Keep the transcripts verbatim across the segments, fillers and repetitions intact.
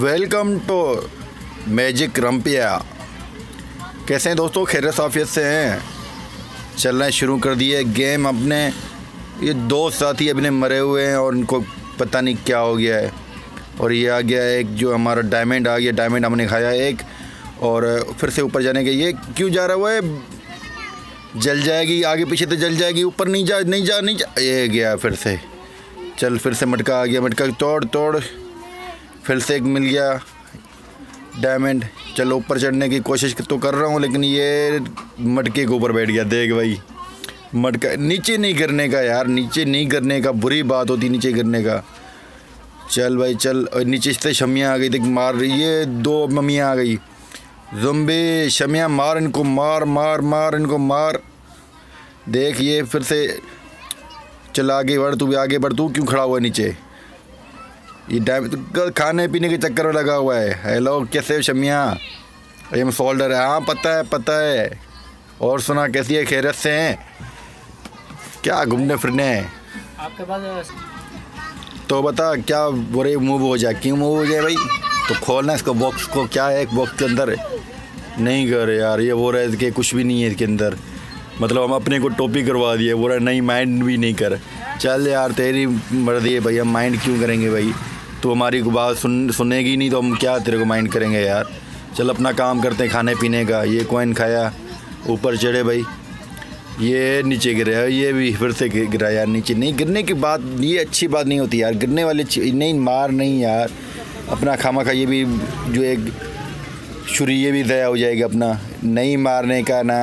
Welcome to magic रंपिया। कैसे हैं दोस्तों, खैर साफियत से हैं। चलना शुरू कर दिए गेम। अपने ये दो साथी अपने मरे हुए हैं और इनको पता नहीं क्या हो गया है। और ये आ गया एक जो हमारा डायमंड आ गया, डायमंड हमने खाया एक। और फिर से ऊपर जाने के, ये क्यों जा रहा हुआ है, जल जाएगी, आगे पीछे तो जल जाएगी, ऊपर नहीं जा नहीं जा नहीं जा ये गया फिर से। चल फिर से मटका आ गया, मटका तोड़ तोड़ फिर से एक मिल गया डायमंड। चलो ऊपर चढ़ने की कोशिश तो कर रहा हूँ, लेकिन ये मटके के ऊपर बैठ गया। देख भाई, मटका नीचे नहीं गिरने का यार, नीचे नहीं गिरने का, बुरी बात होती नीचे गिरने का। चल भाई चल, और नीचे से शमियाँ आ गई, देख मार रही है, दो ममियाँ आ गई। जुम्बे शमियाँ मार इनको, मार मार मार इनको मार। देख ये फिर से, चल आगे बढ़, तू भी आगे बढ़, तू क्यों खड़ा हुआ नीचे, ये डायमंड खाने पीने के चक्कर में लगा हुआ है। हेलो कैसे हो शमिया, ये हम सोल्डर है। हाँ पता है पता है, और सुना कैसी है, खैरियत से हैं क्या, घूमने फिरने हैं आपके पास, तो बता क्या बुरे मूव हो जाए, क्यों मूव हो जाए भाई, तो खोलना इसको बॉक्स को, क्या है बॉक्स के अंदर नहीं कर यार, ये वो रहा है कि कुछ भी नहीं है इसके अंदर, मतलब हम अपने को टोपी करवा दिए। वो रहा नहीं माइंड भी नहीं कर, चल यार तेरी मर्जी है भाई, हम माइंड क्यों करेंगे भाई, तो हमारी बात सुन सुनेगी नहीं तो हम क्या तेरे को माइंड करेंगे यार। चल अपना काम करते हैं खाने पीने का। ये कॉइन खाया, ऊपर चढ़े भाई, ये नीचे गिरा, ये भी फिर से गिरा यार नीचे। नहीं गिरने की बात, ये अच्छी बात नहीं होती यार, गिरने वाले नहीं, मार नहीं यार अपना खामा खा, ये भी जो एक छुरी ये भी दया हो जाएगा अपना, नहीं मारने का ना।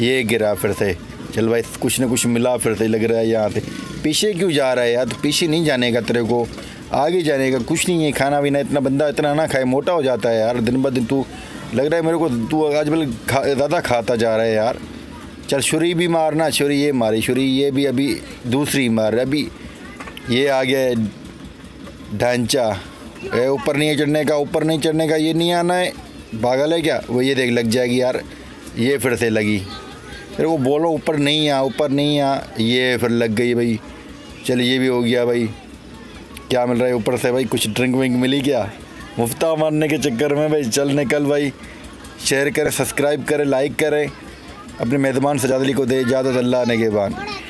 ये गिरा फिर से, चल भाई कुछ ना कुछ मिला फिर से, लग रहा है यहाँ से। पीछे क्यों जा रहा है यार, तो पीछे नहीं जाने का तेरे को, आगे जाने का। कुछ नहीं है खाना पीना, इतना बंदा इतना ना खाए, मोटा हो जाता है यार दिन ब दिन। तू लग रहा है मेरे को, तू आजकल खा ज़्यादा खाता जा रहा है यार। चल छुरी भी मारना, छुरी ये मारी, छुरी ये भी अभी दूसरी मार, अभी ये आ गया ढांचा। ऊपर नहीं चढ़ने का, ऊपर नहीं चढ़ने का, ये नहीं आना है, पागल है क्या वो, ये देख लग जाएगी यार। ये फिर से लगी, तेरे को बोलो ऊपर नहीं आ, ऊपर नहीं आ, ये फिर लग गई भाई। चल ये भी हो गया भाई। क्या मिल रहा है ऊपर से भाई, कुछ ड्रिंक विंक मिली क्या, मुफ्ता मारने के चक्कर में भाई। चल निकल भाई, शेयर करें, सब्सक्राइब करें, लाइक करें, अपने मेज़बान सजाद अली को दे इजाज़त, अल्लाह नेगेबान।